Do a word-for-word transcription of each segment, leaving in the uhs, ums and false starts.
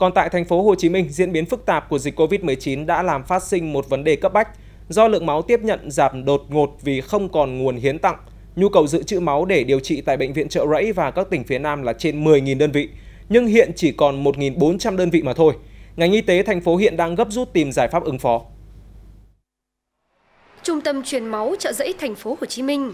Còn tại thành phố Hồ Chí Minh, diễn biến phức tạp của dịch Covid mười chín đã làm phát sinh một vấn đề cấp bách. Do lượng máu tiếp nhận giảm đột ngột vì không còn nguồn hiến tặng, nhu cầu dự trữ máu để điều trị tại bệnh viện Chợ Rẫy và các tỉnh phía Nam là trên mười nghìn đơn vị, nhưng hiện chỉ còn một nghìn bốn trăm đơn vị mà thôi. Ngành y tế thành phố hiện đang gấp rút tìm giải pháp ứng phó. Trung tâm truyền máu Chợ Rẫy thành phố Hồ Chí Minh.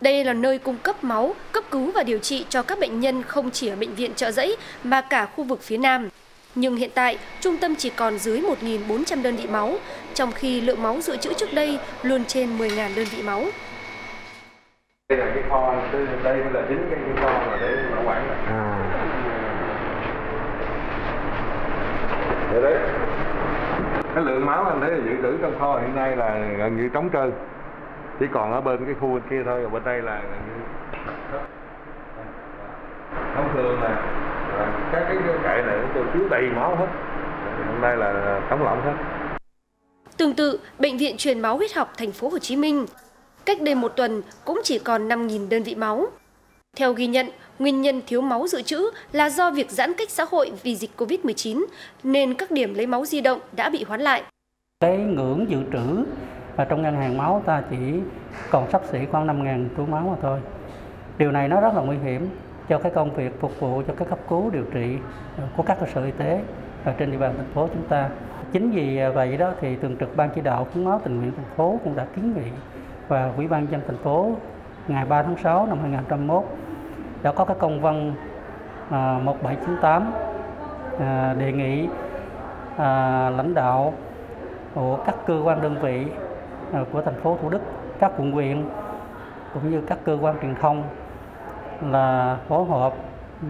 Đây là nơi cung cấp máu, cấp cứu và điều trị cho các bệnh nhân không chỉ ở bệnh viện Chợ Rẫy mà cả khu vực phía Nam. Nhưng hiện tại, trung tâm chỉ còn dưới một nghìn bốn trăm đơn vị máu, trong khi lượng máu dự trữ trước đây luôn trên mười nghìn đơn vị máu. Đây là cái kho, đây là chính cái kho là để bảo quản. Để đấy. Cái lượng máu anh đấy dự trữ trong kho hiện nay là gần như trống trơn. Chỉ còn ở bên cái khu bên kia thôi, ở bên đây là gần như thông thường là các cái cải này chúng tôi chứa đầy máu hết, hôm nay là trống lỏng hết. Tương tự, bệnh viện truyền máu huyết học thành phố Hồ Chí Minh cách đây một tuần cũng chỉ còn năm nghìn đơn vị máu. Theo ghi nhận, nguyên nhân thiếu máu dự trữ là do việc giãn cách xã hội vì dịch Covid mười chín nên các điểm lấy máu di động đã bị hoãn lại. Cái ngưỡng dự trữ và trong ngân hàng máu ta chỉ còn xấp xỉ khoảng năm nghìn túi máu mà thôi. Điều này nó rất là nguy hiểm cho cái công việc phục vụ cho cái cấp cứu điều trị của các cơ sở y tế ở trên địa bàn thành phố chúng ta. Chính vì vậy đó thì thường trực ban chỉ đạo hiến máu tình nguyện thành phố cũng đã kiến nghị và Ủy ban nhân dân thành phố ngày ba tháng sáu năm hai nghìn không trăm hai mươi mốt đã có cái công văn một bảy chín tám đề nghị lãnh đạo của các cơ quan đơn vị của thành phố Thủ Đức, các quận huyện cũng như các cơ quan truyền thông là phối hợp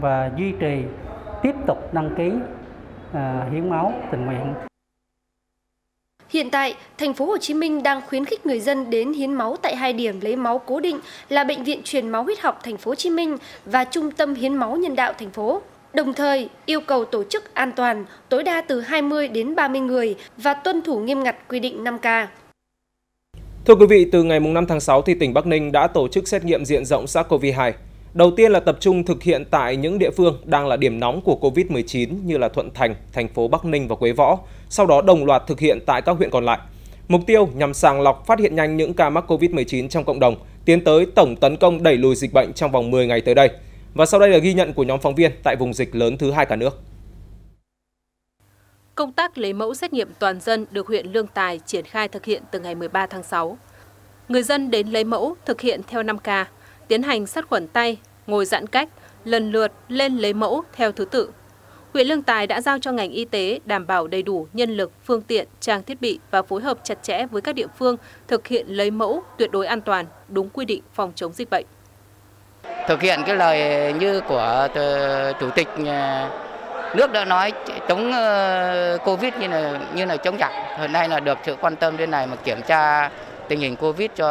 và duy trì tiếp tục đăng ký hiến máu tình nguyện. Hiện tại, thành phố Hồ Chí Minh đang khuyến khích người dân đến hiến máu tại hai điểm lấy máu cố định là bệnh viện truyền máu huyết học thành phố Hồ Chí Minh và trung tâm hiến máu nhân đạo thành phố. Đồng thời, yêu cầu tổ chức an toàn tối đa từ hai mươi đến ba mươi người và tuân thủ nghiêm ngặt quy định năm K. Thưa quý vị, từ ngày mùng năm tháng sáu thì tỉnh Bắc Ninh đã tổ chức xét nghiệm diện rộng SARS-CoV hai. Đầu tiên là tập trung thực hiện tại những địa phương đang là điểm nóng của Covid mười chín như là Thuận Thành, thành phố Bắc Ninh và Quế Võ, sau đó đồng loạt thực hiện tại các huyện còn lại. Mục tiêu nhằm sàng lọc phát hiện nhanh những ca mắc Covid mười chín trong cộng đồng, tiến tới tổng tấn công đẩy lùi dịch bệnh trong vòng mười ngày tới đây. Và sau đây là ghi nhận của nhóm phóng viên tại vùng dịch lớn thứ hai cả nước. Công tác lấy mẫu xét nghiệm toàn dân được huyện Lương Tài triển khai thực hiện từ ngày mười ba tháng sáu. Người dân đến lấy mẫu thực hiện theo năm K, tiến hành sát khuẩn tay, ngồi giãn cách, lần lượt lên lấy mẫu theo thứ tự. Huyện Lương Tài đã giao cho ngành y tế đảm bảo đầy đủ nhân lực, phương tiện, trang thiết bị và phối hợp chặt chẽ với các địa phương thực hiện lấy mẫu tuyệt đối an toàn, đúng quy định phòng chống dịch bệnh. Thực hiện cái lời như của Chủ tịch nước đã nói chống Covid như là như là chống giặc. Hôm nay là được sự quan tâm đến này mà kiểm tra tình hình Covid cho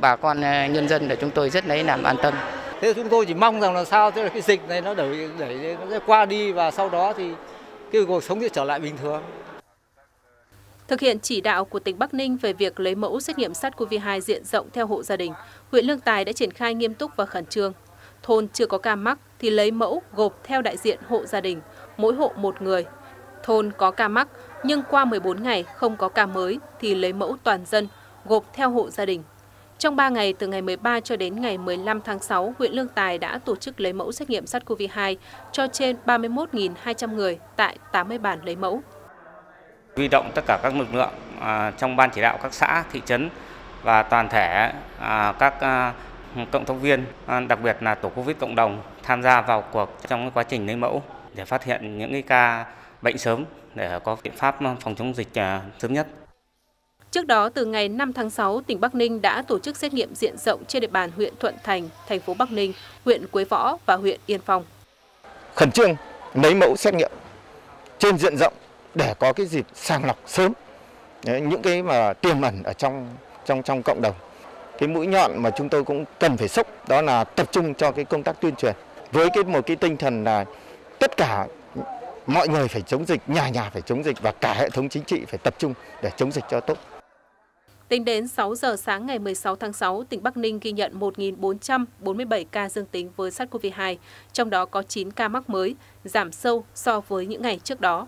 bà con nhân dân là chúng tôi rất lấy làm an tâm. Thế chúng tôi chỉ mong rằng là sao thế là cái dịch này nó đẩy đẩy nó sẽ qua đi và sau đó thì cái cuộc sống sẽ trở lại bình thường. Thực hiện chỉ đạo của tỉnh Bắc Ninh về việc lấy mẫu xét nghiệm SARS-CoV hai diện rộng theo hộ gia đình, huyện Lương Tài đã triển khai nghiêm túc và khẩn trương. Thôn chưa có ca mắc thì lấy mẫu gộp theo đại diện hộ gia đình, mỗi hộ một người. Thôn có ca mắc nhưng qua mười bốn ngày không có ca mới thì lấy mẫu toàn dân, gộp theo hộ gia đình. Trong ba ngày từ ngày mười ba cho đến ngày mười lăm tháng sáu, huyện Lương Tài đã tổ chức lấy mẫu xét nghiệm SARS-CoV hai cho trên ba mươi mốt nghìn hai trăm người tại tám mươi bản lấy mẫu. Huy động tất cả các lực lượng à, trong ban chỉ đạo các xã, thị trấn và toàn thể à, các à, cộng tác viên, à, đặc biệt là tổ Covid cộng đồng tham gia vào cuộc trong quá trình lấy mẫu để phát hiện những cái ca bệnh sớm để có biện pháp phòng chống dịch à, sớm nhất. Trước đó, từ ngày năm tháng sáu, tỉnh Bắc Ninh đã tổ chức xét nghiệm diện rộng trên địa bàn huyện Thuận Thành, thành phố Bắc Ninh, huyện Quế Võ và huyện Yên Phong. Khẩn trương lấy mẫu xét nghiệm trên diện rộng để có cái dịp sàng lọc sớm những cái mà tiềm ẩn ở trong trong trong cộng đồng. Cái mũi nhọn mà chúng tôi cũng cần phải xúc đó là tập trung cho cái công tác tuyên truyền với cái một cái tinh thần là tất cả mọi người phải chống dịch, nhà nhà phải chống dịch và cả hệ thống chính trị phải tập trung để chống dịch cho tốt. Tính đến sáu giờ sáng ngày mười sáu tháng sáu, tỉnh Bắc Ninh ghi nhận một nghìn bốn trăm bốn mươi bảy ca dương tính với SARS-xê o vê hai, trong đó có chín ca mắc mới, giảm sâu so với những ngày trước đó.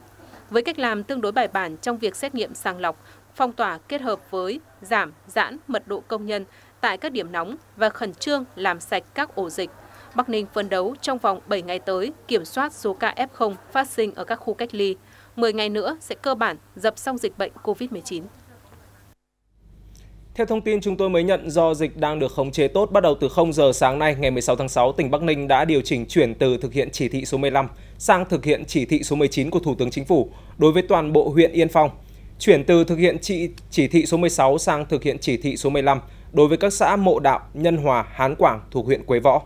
Với cách làm tương đối bài bản trong việc xét nghiệm sàng lọc, phong tỏa kết hợp với giảm, giãn mật độ công nhân tại các điểm nóng và khẩn trương làm sạch các ổ dịch, Bắc Ninh phấn đấu trong vòng bảy ngày tới kiểm soát số ca ép không phát sinh ở các khu cách ly. mười ngày nữa sẽ cơ bản dập xong dịch bệnh Covid mười chín. Theo thông tin chúng tôi mới nhận, do dịch đang được khống chế tốt, bắt đầu từ không giờ sáng nay ngày mười sáu tháng sáu, tỉnh Bắc Ninh đã điều chỉnh chuyển từ thực hiện chỉ thị số mười lăm sang thực hiện chỉ thị số mười chín của Thủ tướng Chính phủ đối với toàn bộ huyện Yên Phong, chuyển từ thực hiện chỉ, chỉ thị số mười sáu sang thực hiện chỉ thị số mười lăm đối với các xã Mộ Đạo, Nhân Hòa, Hán Quảng thuộc huyện Quế Võ.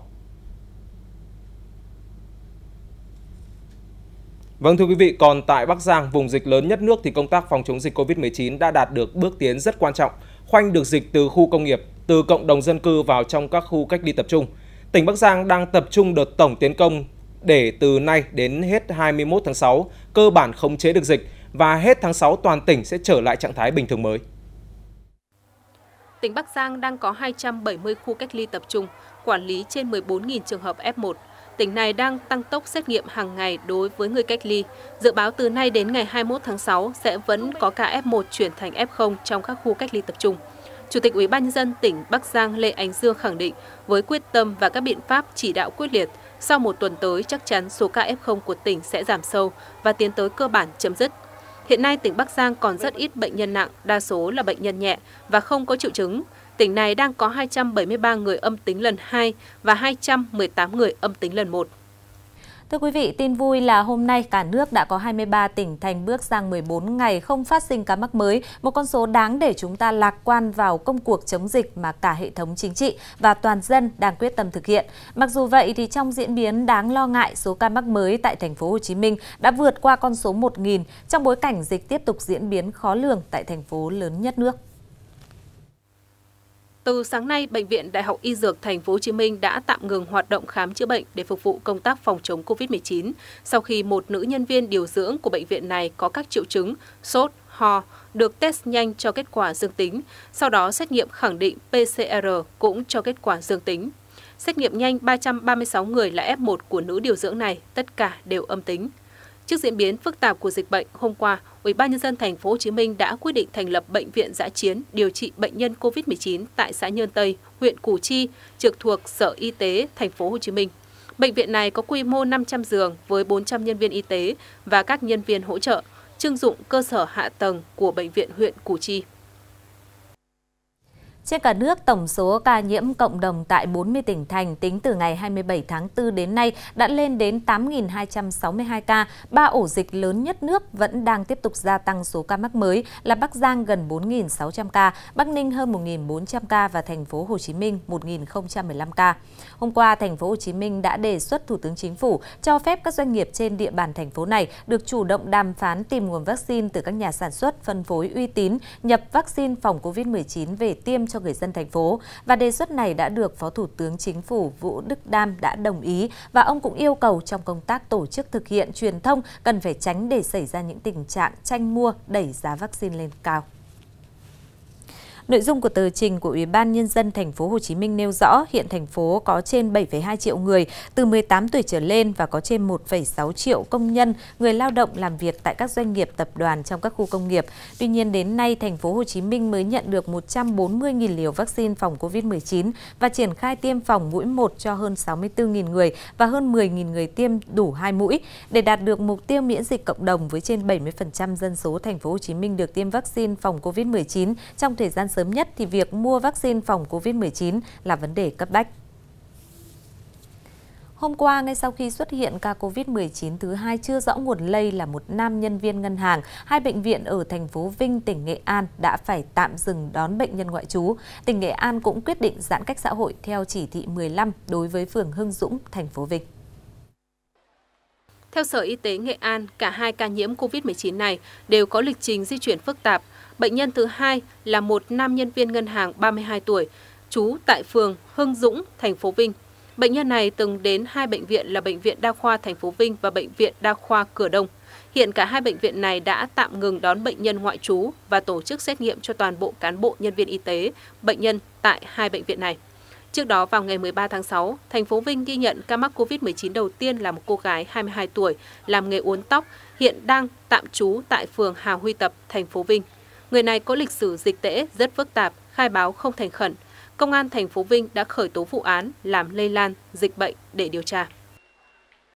Vâng thưa quý vị, còn tại Bắc Giang, vùng dịch lớn nhất nước thì công tác phòng chống dịch Covid mười chín đã đạt được bước tiến rất quan trọng, khoanh được dịch từ khu công nghiệp, từ cộng đồng dân cư vào trong các khu cách ly tập trung. Tỉnh Bắc Giang đang tập trung đợt tổng tiến công để từ nay đến hết hai mươi mốt tháng sáu cơ bản khống chế được dịch và hết tháng sáu toàn tỉnh sẽ trở lại trạng thái bình thường mới. Tỉnh Bắc Giang đang có hai trăm bảy mươi khu cách ly tập trung, quản lý trên mười bốn nghìn trường hợp ép một. Tỉnh này đang tăng tốc xét nghiệm hàng ngày đối với người cách ly. Dự báo từ nay đến ngày hai mươi mốt tháng sáu sẽ vẫn có ca ép một chuyển thành ép không trong các khu cách ly tập trung. Chủ tịch Ủy ban nhân dân tỉnh Bắc Giang Lê Ánh Dương khẳng định với quyết tâm và các biện pháp chỉ đạo quyết liệt, sau một tuần tới chắc chắn số ca ép không của tỉnh sẽ giảm sâu và tiến tới cơ bản chấm dứt. Hiện nay tỉnh Bắc Giang còn rất ít bệnh nhân nặng, đa số là bệnh nhân nhẹ và không có triệu chứng. Tỉnh này đang có hai trăm bảy mươi ba người âm tính lần hai và hai trăm mười tám người âm tính lần một. Thưa quý vị, tin vui là hôm nay cả nước đã có hai mươi ba tỉnh thành bước sang mười bốn ngày không phát sinh ca mắc mới, một con số đáng để chúng ta lạc quan vào công cuộc chống dịch mà cả hệ thống chính trị và toàn dân đang quyết tâm thực hiện. Mặc dù vậy thì trong diễn biến đáng lo ngại, số ca mắc mới tại thành phố Hồ Chí Minh đã vượt qua con số một nghìn trong bối cảnh dịch tiếp tục diễn biến khó lường tại thành phố lớn nhất nước. Từ sáng nay, Bệnh viện Đại học Y Dược Thành phố Hồ Chí Minh đã tạm ngừng hoạt động khám chữa bệnh để phục vụ công tác phòng chống Covid mười chín sau khi một nữ nhân viên điều dưỡng của bệnh viện này có các triệu chứng sốt, ho, được test nhanh cho kết quả dương tính, sau đó xét nghiệm khẳng định pê xê rờ cũng cho kết quả dương tính. Xét nghiệm nhanh ba trăm ba mươi sáu người là ép một của nữ điều dưỡng này, tất cả đều âm tính. Trước diễn biến phức tạp của dịch bệnh, hôm qua, Ủy ban nhân dân thành phố Hồ Chí Minh đã quyết định thành lập bệnh viện dã chiến điều trị bệnh nhân Covid mười chín tại xã Nhơn Tây, huyện Củ Chi, trực thuộc Sở Y tế thành phố Hồ Chí Minh. Bệnh viện này có quy mô năm trăm giường với bốn trăm nhân viên y tế và các nhân viên hỗ trợ, trưng dụng cơ sở hạ tầng của bệnh viện huyện Củ Chi. Trên cả nước, tổng số ca nhiễm cộng đồng tại bốn mươi tỉnh thành tính từ ngày hai mươi bảy tháng tư đến nay đã lên đến tám nghìn hai trăm sáu mươi hai ca. Ba ổ dịch lớn nhất nước vẫn đang tiếp tục gia tăng số ca mắc mới là Bắc Giang gần bốn nghìn sáu trăm ca, Bắc Ninh hơn một nghìn bốn trăm ca và thành phố Hồ Chí Minh một nghìn không trăm mười lăm ca. Hôm qua, thành phố Hồ Chí Minh đã đề xuất Thủ tướng Chính phủ cho phép các doanh nghiệp trên địa bàn thành phố này được chủ động đàm phán tìm nguồn vaccine từ các nhà sản xuất, phân phối uy tín, nhập vaccine phòng Covid mười chín về tiêm cho người dân thành phố, và đề xuất này đã được Phó Thủ tướng Chính phủ Vũ Đức Đam đã đồng ý, và ông cũng yêu cầu trong công tác tổ chức thực hiện truyền thông cần phải tránh để xảy ra những tình trạng tranh mua đẩy giá vaccine lên cao. Nội dung của tờ trình của Ủy ban nhân dân thành phố Hồ Chí Minh nêu rõ hiện thành phố có trên bảy phẩy hai triệu người từ mười tám tuổi trở lên và có trên một phẩy sáu triệu công nhân, người lao động làm việc tại các doanh nghiệp tập đoàn trong các khu công nghiệp. Tuy nhiên đến nay thành phố Hồ Chí Minh mới nhận được một trăm bốn mươi nghìn liều vaccine phòng Covid mười chín và triển khai tiêm phòng mũi một cho hơn sáu mươi tư nghìn người và hơn mười nghìn người tiêm đủ hai mũi để đạt được mục tiêu miễn dịch cộng đồng với trên bảy mươi phần trăm dân số thành phố Hồ Chí Minh được tiêm vaccine phòng Covid mười chín trong thời gian sớm nhất thì việc mua vaccine phòng Covid mười chín là vấn đề cấp bách. Hôm qua, ngay sau khi xuất hiện ca Covid mười chín thứ hai chưa rõ nguồn lây là một nam nhân viên ngân hàng, hai bệnh viện ở thành phố Vinh, tỉnh Nghệ An đã phải tạm dừng đón bệnh nhân ngoại trú. Tỉnh Nghệ An cũng quyết định giãn cách xã hội theo chỉ thị mười lăm đối với phường Hưng Dũng, thành phố Vinh. Theo Sở Y tế Nghệ An, cả hai ca nhiễm Covid mười chín này đều có lịch trình di chuyển phức tạp. Bệnh nhân thứ hai là một nam nhân viên ngân hàng ba mươi hai tuổi, trú tại phường Hưng Dũng, thành phố Vinh. Bệnh nhân này từng đến hai bệnh viện là Bệnh viện Đa khoa thành phố Vinh và Bệnh viện Đa khoa Cửa Đông. Hiện cả hai bệnh viện này đã tạm ngừng đón bệnh nhân ngoại trú và tổ chức xét nghiệm cho toàn bộ cán bộ, nhân viên y tế, bệnh nhân tại hai bệnh viện này. Trước đó, vào ngày mười ba tháng sáu, thành phố Vinh ghi nhận ca mắc Covid mười chín đầu tiên là một cô gái hai mươi hai tuổi, làm nghề uốn tóc, hiện đang tạm trú tại phường Hà Huy Tập, thành phố Vinh. Người này có lịch sử dịch tễ rất phức tạp, khai báo không thành khẩn. Công an thành phố Vinh đã khởi tố vụ án làm lây lan dịch bệnh để điều tra.